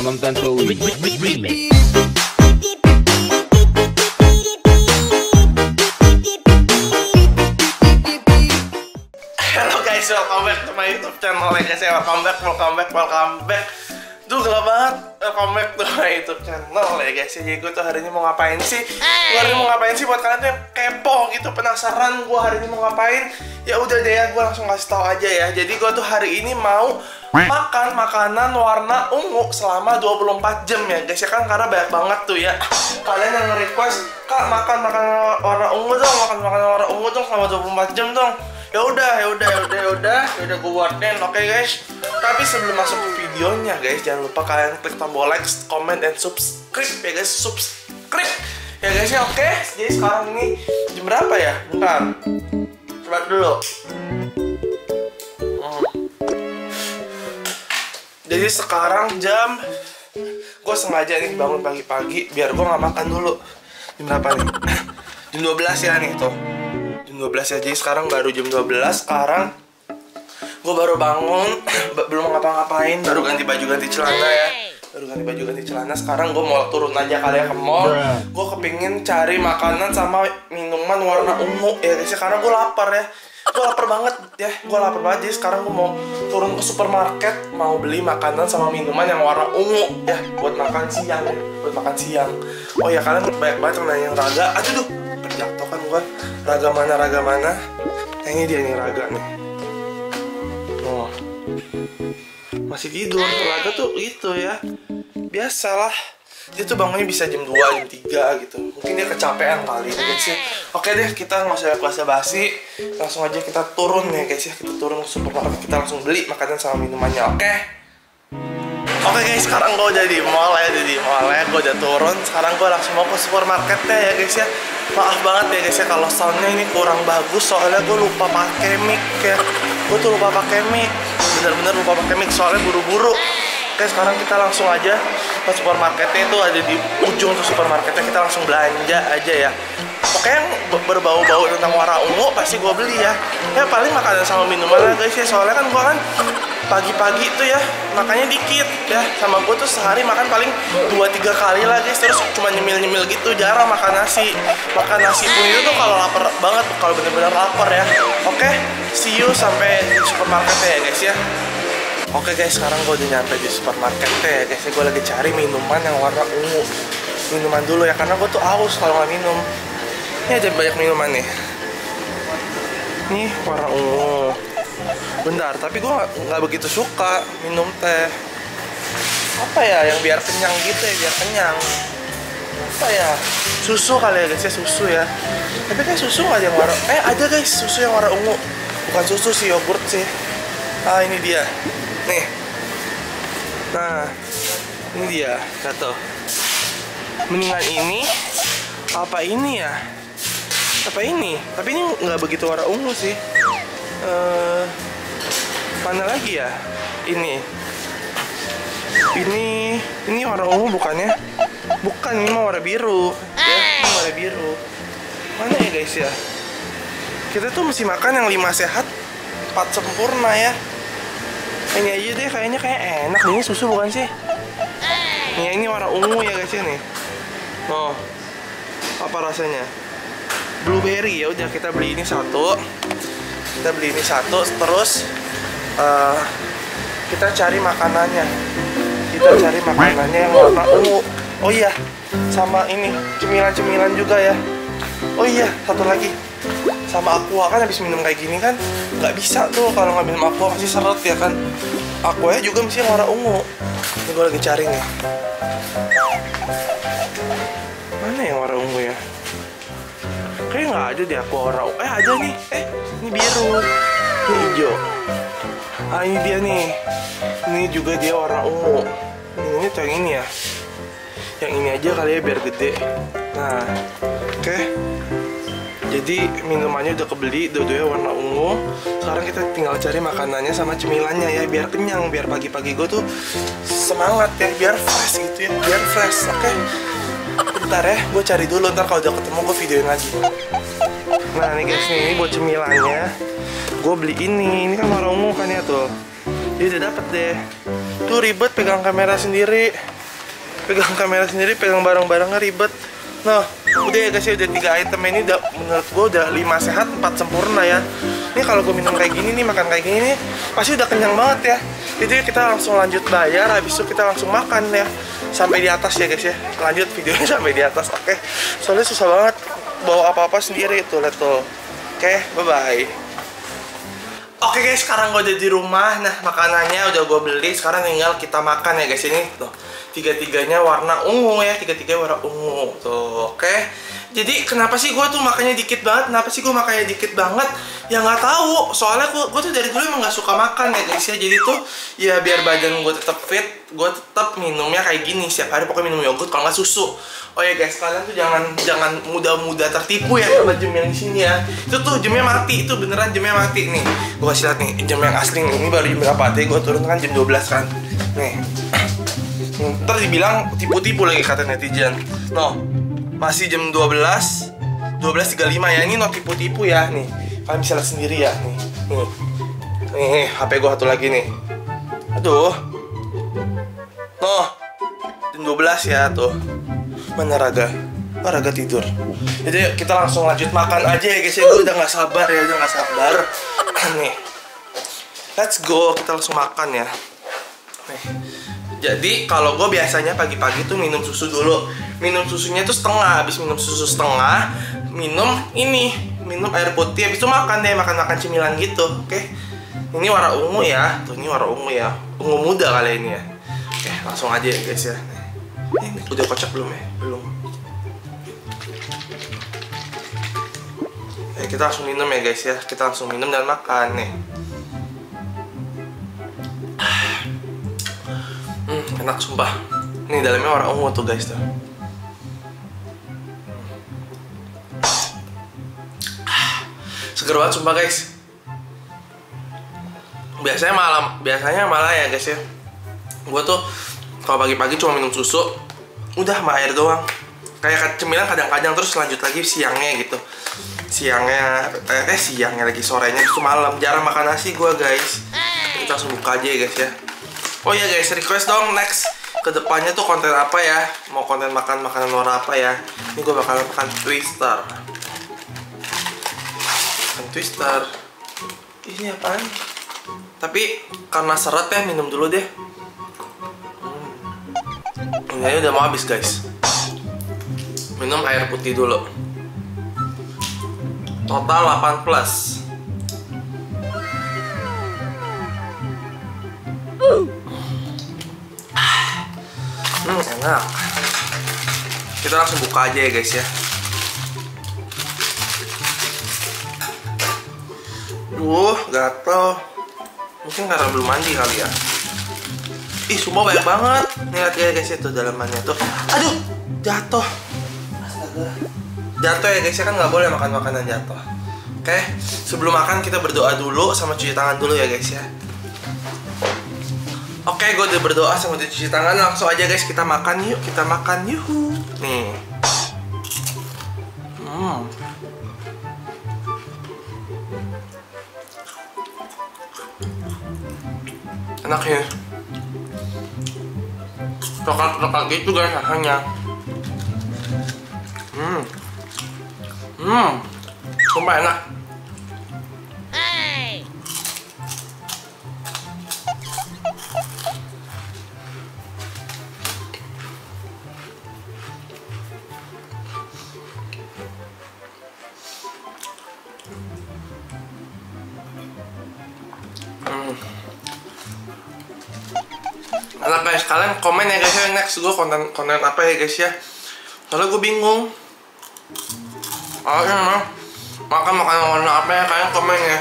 Mam tantowi welcome back to my YouTube channel, like guys, welcome back. Duh, gelap banget. Welcome back to my YouTube channel, like guys. Jadi gue tuh hari ini mau ngapain sih? Hey. Gue hari ini mau ngapain sih buat kalian tuh yang kepo gitu, penasaran gue hari ini mau ngapain? Ya udah deh ya, gue langsung kasih tahu aja ya. Jadi gue tuh hari ini mau makan makanan warna ungu selama 24 jam ya guys ya kan, karena banyak banget tuh ya kalian yang nge-request, Kak makan makanan warna ungu dong, makan makanan warna ungu dong selama 24 jam dong. Ya udah gue warnin, oke guys. Tapi sebelum masuk ke videonya guys, jangan lupa kalian klik tombol like, comment, and subscribe ya guys, subscribe ya guys ya, oke. Jadi sekarang ini jam berapa ya? Bentar, coba dulu. Jadi sekarang jam, gue sengaja nih bangun pagi-pagi biar gue nggak makan dulu. Jam berapa nih? Jam 12 ya nih tuh. 12 ya, jadi sekarang baru jam 12. Sekarang gue baru bangun, belum ngapa-ngapain, baru ganti baju ganti celana ya, sekarang gue mau turun aja kali ya ke mall. Gue kepingin cari makanan sama minuman warna ungu ya guys, karena gue lapar ya, gue lapar banget. Jadi sekarang gue mau turun ke supermarket, mau beli makanan sama minuman yang warna ungu ya, buat makan siang, oh ya, kalian banyak banget yang nanya raga, aduh jatuh kan gue, raga mana, ini dia nih raga nih, oh masih tidur raga tuh gitu ya, biasalah dia tuh bangunnya bisa jam 2, jam 3 gitu, mungkin dia kecapean kali ya guys ya. Oke deh, kita nggak usah basa-basi, langsung aja kita turun ya guys ya, kita turun ke supermarket, kita langsung beli makanan sama minumannya, oke? Oke guys, sekarang gue udah di mall ya, gue udah turun, sekarang gue langsung mau ke supermarketnya ya guys ya. Maaf banget ya guys ya kalau soundnya ini kurang bagus, soalnya gue lupa pakai mic ya, bener-bener lupa pakai mic soalnya buru-buru. Oke, sekarang kita langsung aja ke supermarketnya, itu ada di ujung tuh supermarketnya, kita langsung belanja aja ya. Oke, yang berbau-bau tentang warna ungu pasti gue beli ya, ya paling makanan sama minuman guys ya, soalnya kan gue kan pagi-pagi itu ya makannya dikit ya, sama gue tuh sehari makan paling 2-3 kali lah guys, terus cuma nyemil-nyemil gitu, jarang makan nasi. Makan nasi pun itu tuh kalau lapar banget, kalau bener-bener lapar ya. Oke, see you sampai di supermarketnya ya guys ya. Oke guys, sekarang gue udah nyampe di supermarketnya ya guys, gue lagi cari minuman yang warna ungu, minuman dulu ya, karena gue tuh haus kalau nggak minum. Ini ada banyak minuman nih, ini warna ungu. Bentar, tapi gue nggak begitu suka minum teh. Apa ya yang biar kenyang gitu ya, apa ya? Susu kali ya guys ya, susu ya. Tapi kayak susu nggak ada yang warna, ada guys susu yang warna ungu. Bukan susu sih, yogurt sih. Ah ini dia, nih. Nah, ini dia, kata. Mendingan ini, apa ini ya? Apa ini? Tapi ini nggak begitu warna ungu sih. Mana lagi ya? Ini warna ungu bukannya? Bukan, ini mah warna biru ya, ini warna biru. Mana ya guys ya? Kita tuh mesti makan yang 5 sehat 4 sempurna ya. Ini aja deh, kayaknya enak. Ini susu bukan sih? Ini warna ungu ya guys ya nih. Oh, apa rasanya? Blueberry. Ya udah, kita beli ini satu, terus kita cari makanannya, yang warna ungu. Oh iya, sama ini cemilan-cemilan juga ya. Oh iya, satu lagi sama aqua, kan habis minum kayak gini kan nggak bisa tuh kalau nggak minum aqua, masih seret ya kan. Aquanya juga mesti warna ungu. Ini gue lagi cari nih, mana yang warna ungu ya? Kayaknya nggak ada deh aku warna ungu. Ada nih, ini biru, ini hijau. Ah ini dia nih, ini juga dia warna ungu. Ini tuh yang ini ya, yang ini aja kali ya biar gede. Nah, oke. Jadi minumannya udah kebeli, dua-duanya warna ungu. Sekarang kita tinggal cari makanannya sama cemilannya ya, biar kenyang, biar pagi-pagi gue tuh semangat ya, biar fresh gitu ya, biar fresh. Oke. Bentar ya, gue cari dulu, ntar kalau udah ketemu gue videoin lagi. Nah nih guys, nih ini buat cemilannya, gue beli ini kan warna ungu kan ya tuh. Dia udah dapet deh. Tuh ribet pegang kamera sendiri. Pegang kamera sendiri, pegang barang-barangnya ribet. Nah, udah ya guys ya, udah 3 item ini udah, menurut gue udah 5 sehat, 4 sempurna ya. Ini kalau gue minum kayak gini nih, makan kayak gini nih, pasti udah kenyang banget ya. Jadi kita langsung lanjut bayar, habis itu kita langsung makan ya. Sampai di atas ya guys ya, lanjut videonya sampai di atas, oke. Soalnya susah banget bawa apa-apa sendiri itu, lihat tuh. Oke, bye-bye. Oke guys, sekarang gue udah di rumah. Nah, makanannya udah gue beli, sekarang tinggal kita makan ya guys. Ini tuh tiga-tiganya warna ungu ya, tiga-tiganya warna ungu tuh, oke. Jadi kenapa sih gue tuh makannya dikit banget, kenapa sih gue makannya dikit banget, ya nggak tahu. Soalnya gue tuh dari dulu emang nggak suka makan ya guys ya. Jadi tuh ya biar badan gue tetap fit, gue tetap minumnya kayak gini setiap hari, pokoknya minum yogurt kalau nggak susu. Oh ya guys, kalian tuh jangan mudah-mudah tertipu ya sama jam yang di sini ya. Itu tuh jamnya mati, itu beneran jamnya mati nih. Gue kasih lihat nih jam yang asli nih. Ini baru jam berapa? Tadi gue turun kan jam 12 kan. Nih. Ntar dibilang tipu-tipu lagi kata netizen. No, masih jam 12.35 ya. Ini no tipu-tipu ya nih. Kalian bisa lihat sendiri ya nih. Nih, HP gue satu lagi nih. Aduh. No, jam 12 ya tuh. Mana Raga? Oh, Raga tidur. Jadi kita langsung lanjut makan aja ya guys ya. Gue udah nggak sabar ya, udah nggak sabar. Nih, let's go, kita langsung makan ya. Nih. Jadi kalau gue biasanya pagi-pagi tuh minum susu dulu. Minum susunya tuh setengah, habis minum susu setengah, minum ini, minum air putih, habis itu makan deh, makan cemilan gitu, oke? Ini warna ungu ya, tuh ini warna ungu ya, ungu muda kali ini ya. Oke, langsung aja ya guys ya. Ini udah kocak belum ya? Belum. Eh, kita langsung minum ya guys ya, kita langsung minum dan makan nih. Enak sumpah. Ini dalamnya warna ungu tuh guys tuh. Seger banget sumpah guys. Biasanya malah ya guys ya. Gua tuh kalau pagi-pagi cuma minum susu, udah sama air doang. Kayak cemilan kadang-kadang, terus lanjut lagi siangnya gitu. Siangnya lagi, sorenya itu malam. Jarang makan nasi gua guys. Kita langsung buka aja ya guys ya. Oh ya guys, request dong next kedepannya tuh konten apa ya? Mau konten makanan luar apa ya? Ini gue bakalan makan Twister. Makan Twister. Ini apaan? Tapi karena seret ya, minum dulu deh. Ini udah mau habis guys. Minum air putih dulu. Total 8+. Enak. Kita langsung buka aja ya guys ya. Duh, gatel. Mungkin karena belum mandi kali ya. Ih, sumpah banyak banget. Nih lihat ya guys ya, tuh dalamannya tuh. Aduh, jatuh. Astaga. Jatuh ya guys ya, kan nggak boleh makan makanan jatuh. Oke, sebelum makan kita berdoa dulu sama cuci tangan dulu ya guys ya. Oke, gue udah berdoa sama udah cuci tangan, langsung aja guys kita makan yuk, kita makan yuhu. Nih. Enak ya. Coklat-coklat gitu guys rasanya. Sumpah enak. Enak guys, kalian komen ya guys ya, next gue konten apa ya guys ya. Soalnya gue bingung. Oke, makan warna apa ya, kalian komen ya.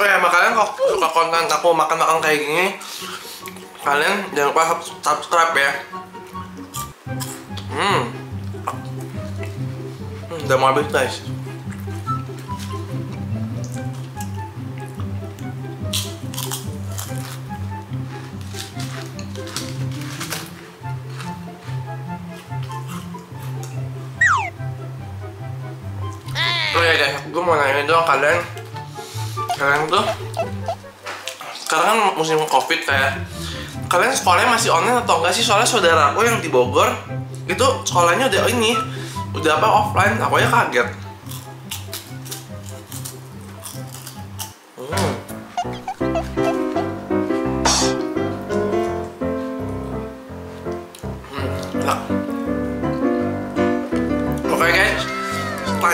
Oh ya, kalian kalau suka konten aku makan-makan kayak gini, kalian jangan lupa subscribe ya. Udah mau habis guys. Gue mau nanya doang, kalian tuh sekarang kan musim Covid kayak, kalian sekolahnya masih online atau enggak sih? Soalnya saudara aku yang di Bogor itu sekolahnya udah ini, udah apa offline, aku aja kaget.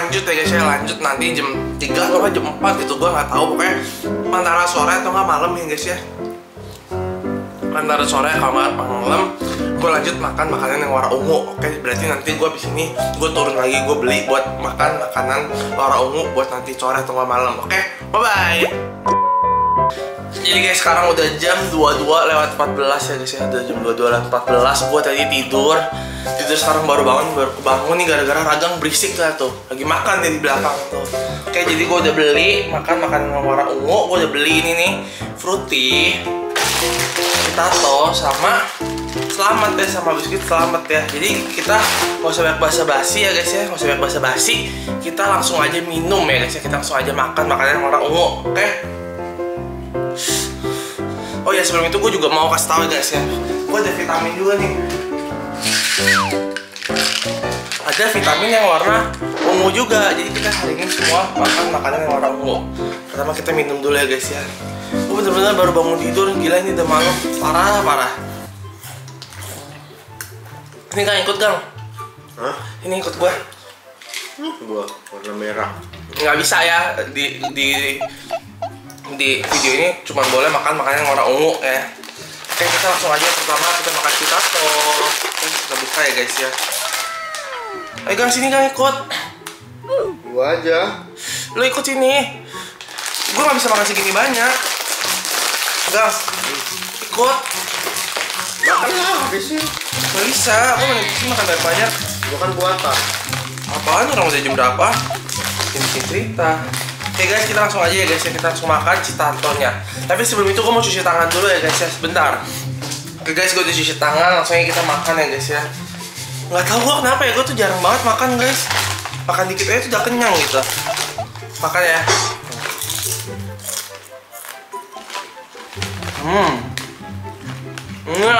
Lanjut ya guys, saya lanjut nanti jam 3 atau jam 4 gitu, gue nggak tahu, pokoknya antara sore atau nggak malam ya guys ya, antara sore kalau nggak malam gue lanjut makan makanan yang warna ungu. Oke, berarti nanti gue abis ini gue turun lagi, gue beli buat makan makanan warna ungu buat nanti sore atau nggak malam. Oke, bye bye. Jadi guys, sekarang udah jam 22:14 ya guys ya, udah jam 22:14. Gue tadi tidur sekarang baru bangun nih gara-gara Ragang berisik lah tuh, lagi makan di belakang tuh. Oke, jadi gue udah beli makanan warna ungu, gue udah beli ini nih, fruity, tato, sama selamat ya, sama biskuit selamat ya. Jadi kita nggak usah banyak basa-basi ya guys ya, nggak usah banyak basa-basi, kita langsung aja minum ya guys ya, kita langsung aja makan makanan warna ungu, oke? Oh ya, sebelum itu gue juga mau kasih tau guys ya, gue ada vitamin juga nih, ada vitamin yang warna ungu juga. Jadi kita hari ini semua makan makanan yang warna ungu. Pertama kita minum dulu ya guys ya. Gue bener-bener baru bangun tidur, gila ini udah malam, parah. Ini Kang ikut Kang? Hah? Ini ikut gue. Gue warna merah. Nggak bisa ya di video ini cuma boleh makan makanan yang warna ungu ya. Oke, kita langsung aja, pertama kita makan pitato. Kita buka ya guys ya. Ayo Gang sini Gang, ikut gua aja. Lo ikut sini. Gua nggak bisa makan segini banyak. Gang ikut. Makan lah habisin. Nggak bisa, aku habisin makan banyak. Gua kan buatan. Apaan orang udah jam berapa? Bikin cerita. Oke guys, kita langsung aja ya guys ya, kita langsung makan citatonya. Tapi sebelum itu gue mau cuci tangan dulu ya guys ya, sebentar. Oke guys, gue udah cuci tangan, langsung aja kita makan ya guys ya. Nggak tahu gue kenapa ya, gue tuh jarang banget makan guys. Makan dikit aja tuh udah kenyang gitu.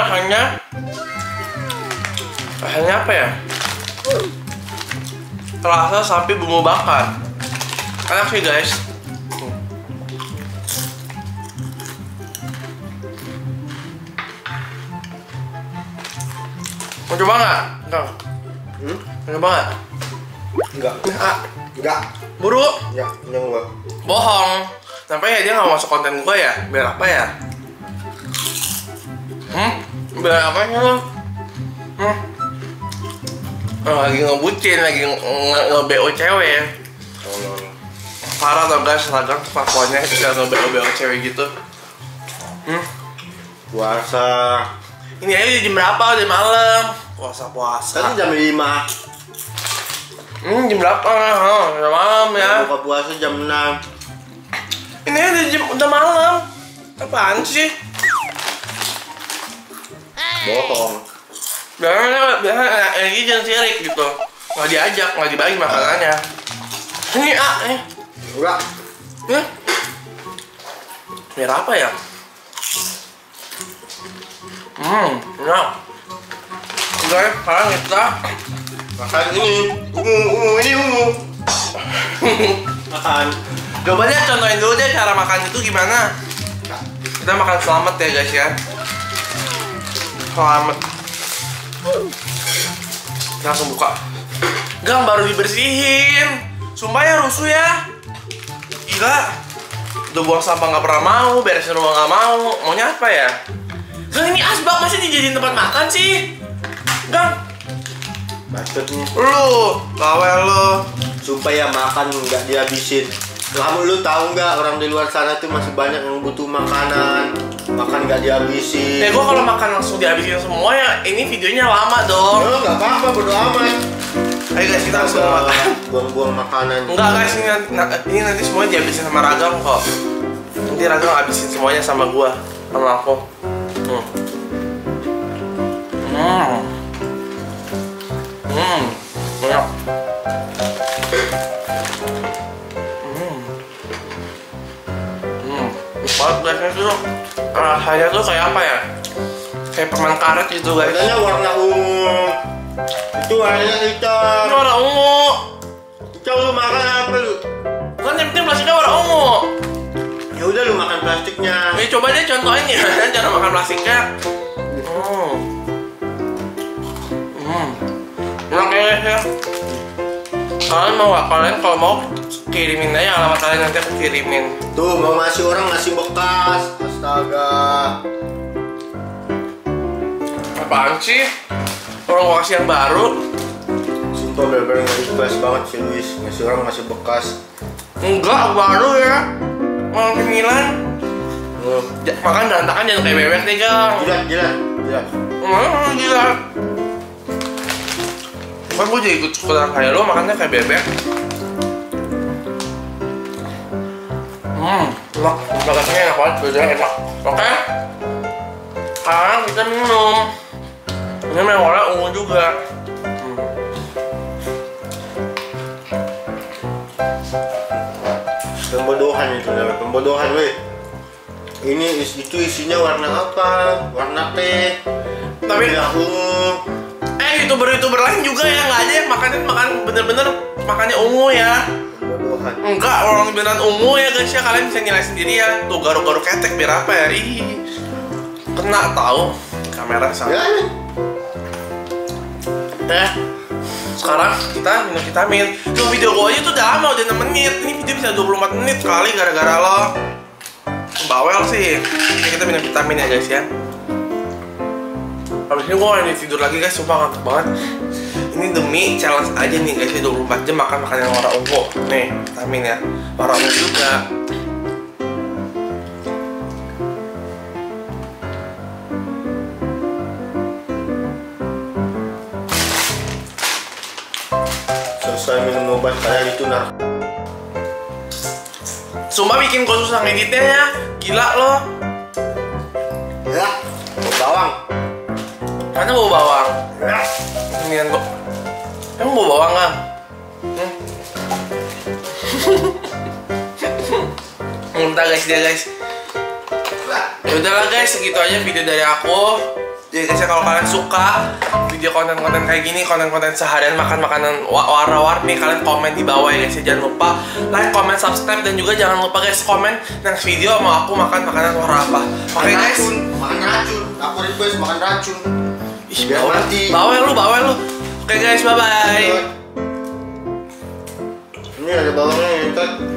Makan ya. Ini rasanya apa ya? Terasa sapi bumbu bakar. Enak sih guys. Mau coba nggak? Enggak. Mau coba nggak? Enggak. Buru? Ya, kenyang gua. Bohong. Sampai ya dia nggak masuk konten gua ya? Biar apa ya? Biar apanya lo? Lagi ngebucin, lagi nge-BO cewek. Parah tau guys, Ragang kelakuannya ketika nge-BO cewek gitu. Puasa. Ini aja udah jam berapa? Udah malam. Puasa. Tadi jam 5. Jam berapa? Udah malam ya. Buka puasa jam 6. Ini aja udah malam. Apaan sih? Bohong. Biasanya energi jangan sirik gitu. Nggak diajak, nggak dibagi makanannya. Ini enggak. Merah apa ya? Enak. Guys, sekarang kita makan ini. Ungu. Makan. Coba deh contohin dulu deh cara makan itu gimana. Kita makan selamat ya guys ya. Selamat. Langsung buka. Gang baru dibersihin. Sumpah ya rusuh ya, gila. Udah buang sampah nggak pernah mau, beresin rumah nggak mau, maunya apa ya? Gang ini asbak masih dijadiin tempat makan sih, Gang. Bacot nih. Lu, bawel lu. Sumpah ya makan nggak dihabisin. Kamu lu tahu nggak orang di luar sana tuh masih banyak yang butuh makanan, makan nggak dihabisin. Ya gua kalau makan langsung dihabisin semua ya, ini videonya lama dong. Lu nggak apa-apa, bodo amat. Ayo guys, kita langsung makan. Buang-buang makanan. Enggak guys, ini nanti semuanya dihabisin sama Ragang kok. Nanti Ragang habisin semuanya sama gua, sama aku. Banyak. Kalau biasanya tuh rasanya tuh kayak apa ya? Kayak permen karet gitu guys. Ini warna ungu. Itu warnanya hitam. Ini warna ungu. Coba lu makan apa lu? Kan yang penting plastiknya warna ungu. Ya udah lu makan plastiknya. Ya coba deh contohin ya, cara makan plastiknya. Enak ya. Kalian mau gak? Kalian kalau mau kirimin aja alamat kalian, nanti aku kirimin. Tuh mau ngasih orang ngasih bekas. Astaga. Apaan sih? Orang mau kasih yang baru. Sumpah bener-bener ngasih bekas banget si Luis. Ngasih orang ngasih bekas. Enggak, baru ya. Orang kemilan. Makan berantakan jangan kayak bebek nih Gang. Jilat. Jilat. Kan gue jadi ikut sekolah kayak lo, makannya kayak bebek. Enak, bagasinya enak banget, bedanya enak. Oke? Sekarang kita minum. Ini warna ungu juga. Pembodohan itu namanya, pembodohan weh. Ini itu isinya warna apa? Warna teh. Tapi ungu. Youtuber-youtuber lain juga ya, nggak aja yang makan bener-bener makannya ungu ya. Enggak, orang beneran ungu ya guys ya, kalian bisa nilai sendiri ya. Tuh garuk-garuk ketek biar apa ya? Ih, kena tahu kamera sama. Sekarang kita minum vitamin. Tuh video gue aja tuh udah lama, udah 6 menit. Ini video bisa 24 menit kali gara-gara lo bawel sih. Ini kita minum vitamin ya guys ya. Habis ini gue mau tidur lagi guys, sumpah ngantuk banget. Ini demi challenge aja nih guys, 24 jam makan makanan warna ungu. Nih, vitamin ya, warna ungu juga. Selesai minum obat kayak itu nah. Sumpah bikin gue susah ngeditnya ya, gila loh. Ya, bawang. Mana bau bawang? Ini yang kok. Emang bau bawang nggak? Muntah guys dia guys. Yaudahlah guys, segitu aja video dari aku. Jadi guys, kalau kalian suka video konten-konten kayak gini, konten-konten seharian makan makanan warna-warni, kalian komen di bawah ya guys. Jangan lupa like, comment, subscribe, dan juga jangan lupa guys komen next video mau aku makan makanan warna apa. Oke guys. Makan racun. Aku request makan racun. Biar mati. Bawel lu. Oke guys, bye-bye. Ini ada bawangnya ya, Ted.